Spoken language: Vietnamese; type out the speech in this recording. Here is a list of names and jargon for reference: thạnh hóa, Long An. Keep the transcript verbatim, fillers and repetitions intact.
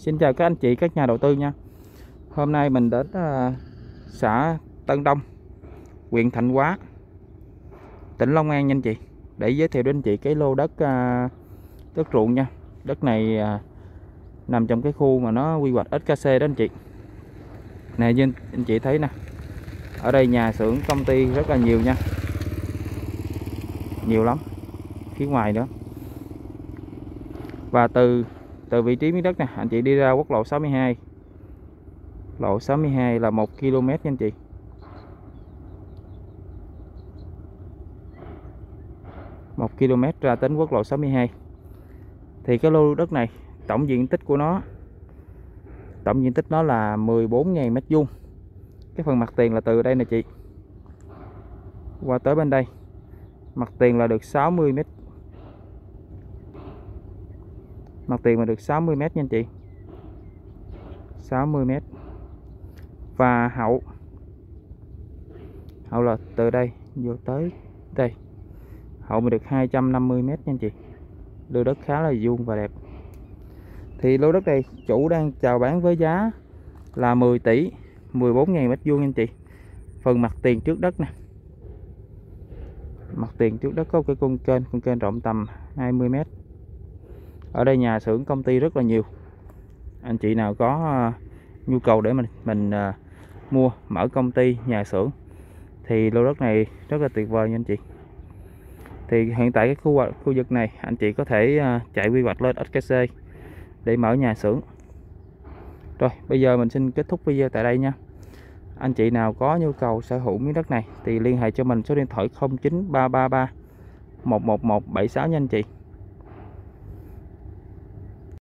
Xin chào các anh chị, các nhà đầu tư nha. Hôm nay mình đến uh, xã Tân Đông, huyện Thạnh Hóa, tỉnh Long An nha anh chị, để giới thiệu đến anh chị cái lô đất uh, đất ruộng nha. Đất này uh, nằm trong cái khu mà nó quy hoạch ét ca xê đó anh chị. Nè như anh chị thấy nè, ở đây nhà xưởng công ty rất là nhiều nha, nhiều lắm, phía ngoài nữa. Và từ từ vị trí miếng đất nè, anh chị đi ra quốc lộ sáu mươi hai, lộ sáu mươi hai là một ki lô mét nha anh chị. một ki lô mét ra đến quốc lộ sáu mươi hai. Thì cái lô đất này tổng diện tích của nó tổng diện tích nó là mười bốn nghìn mét vuông. Cái phần mặt tiền là từ đây nè chị, qua tới bên đây, mặt tiền là được sáu mươi mét. Mặt tiền mà được sáu mươi mét nha anh chị, sáu mươi mét. Và hậu hậu là từ đây vô tới đây, hậu mà được hai trăm năm mươi mét nha anh chị. Lô đất khá là vuông và đẹp. Thì lô đất này chủ đang chào bán với giá là mười tỷ, mười bốn nghìn mét vuông anh chị. Phần mặt tiền trước đất nè, mặt tiền trước đất có một cái con kênh, con kênh rộng tầm hai mươi mét. Ở đây nhà xưởng công ty rất là nhiều. Anh chị nào có nhu cầu để mình mình uh, mua mở công ty, nhà xưởng thì lô đất này rất là tuyệt vời nha anh chị. Thì hiện tại cái khu khu vực này anh chị có thể uh, chạy quy hoạch lên ét ca xê để mở nhà xưởng. Rồi bây giờ mình xin kết thúc video tại đây nha. Anh chị nào có nhu cầu sở hữu miếng đất này thì liên hệ cho mình số điện thoại không chín ba ba ba một một một bảy sáu nha anh chị.